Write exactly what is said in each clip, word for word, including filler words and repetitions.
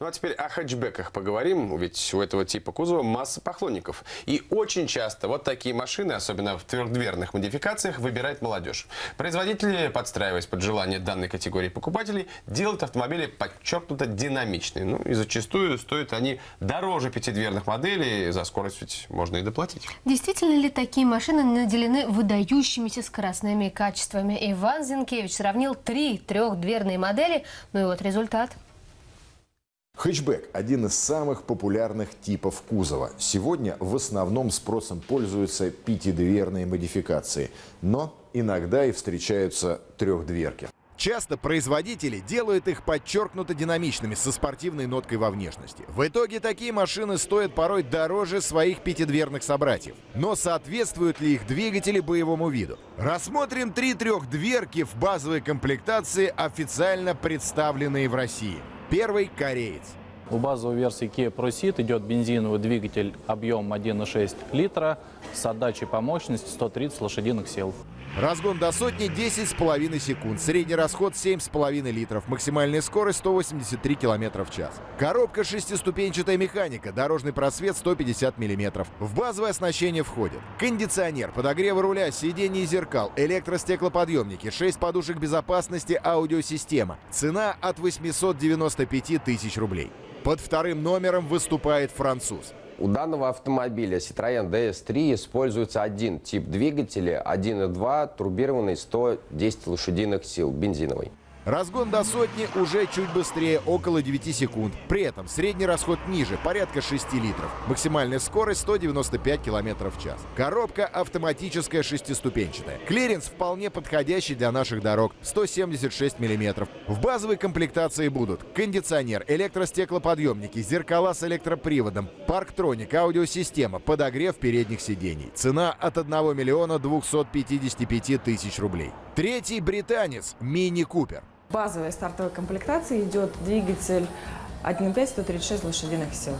Ну а теперь о хэтчбеках поговорим, ведь у этого типа кузова масса поклонников. И очень часто вот такие машины, особенно в твердверных модификациях, выбирает молодежь. Производители, подстраиваясь под желание данной категории покупателей, делают автомобили подчеркнуто динамичные. Ну и зачастую стоят они дороже пятидверных моделей, за скорость ведь можно и доплатить. Действительно ли такие машины наделены выдающимися скоростными качествами? Иван Зинкевич сравнил три трехдверные модели, ну и вот результат. Хэтчбэк – один из самых популярных типов кузова. Сегодня в основном спросом пользуются пятидверные модификации, но иногда и встречаются трехдверки. Часто производители делают их подчеркнуто динамичными, со спортивной ноткой во внешности. В итоге такие машины стоят порой дороже своих пятидверных собратьев. Но соответствуют ли их двигатели боевому виду? Рассмотрим три трехдверки в базовой комплектации, официально представленные в России. Первый – кореец. У базовой версии Kia Pro Ceed идет бензиновый двигатель объемом один и шесть литра с отдачей по мощности сто тридцать лошадиных сил. Разгон до сотни десять с половиной секунд, средний расход семь с половиной литров, максимальная скорость сто восемьдесят три километра в час. Коробка шестиступенчатая механика, дорожный просвет сто пятьдесят миллиметров. В базовое оснащение входит кондиционер, подогрев руля, сидений и зеркал, электростеклоподъемники, шесть подушек безопасности, аудиосистема. Цена от восьмисот девяноста пяти тысяч рублей. Под вторым номером выступает француз. У данного автомобиля Citroën ди эс три используется один тип двигателя один и два, турбированный сто десять лошадиных сил, бензиновый. Разгон до сотни уже чуть быстрее, около девяти секунд. При этом средний расход ниже, порядка шести литров. Максимальная скорость сто девяносто пять километров в час. Коробка автоматическая шестиступенчатая. Клиренс вполне подходящий для наших дорог, сто семьдесят шесть миллиметров. В базовой комплектации будут кондиционер, электростеклоподъемники, зеркала с электроприводом, парктроник, аудиосистема, подогрев передних сидений. Цена от одного миллиона двухсот пятидесяти пяти тысяч рублей. Третий британец – Мини-Купер. В базовой стартовой комплектации идет двигатель один и пять, сто тридцать шесть лошадиных сил.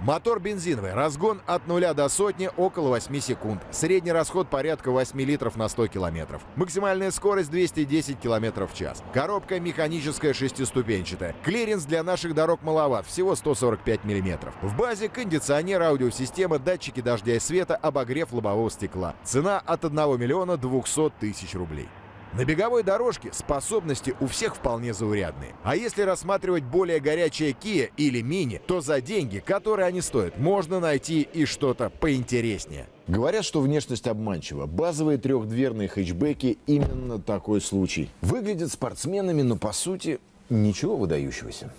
Мотор бензиновый. Разгон от нуля до сотни около восьми секунд. Средний расход порядка восьми литров на сто километров. Максимальная скорость двести десять километров в час. Коробка механическая шестиступенчатая. Клиренс для наших дорог маловат, всего сто сорок пять миллиметров. В базе кондиционер, аудиосистема, датчики дождя и света, обогрев лобового стекла. Цена от одного миллиона двухсот тысяч рублей. На беговой дорожке способности у всех вполне заурядные. А если рассматривать более горячее Kia или Mini, то за деньги, которые они стоят, можно найти и что-то поинтереснее. Говорят, что внешность обманчива. Базовые трехдверные хэтчбеки – именно такой случай. Выглядят спортсменами, но по сути ничего выдающегося.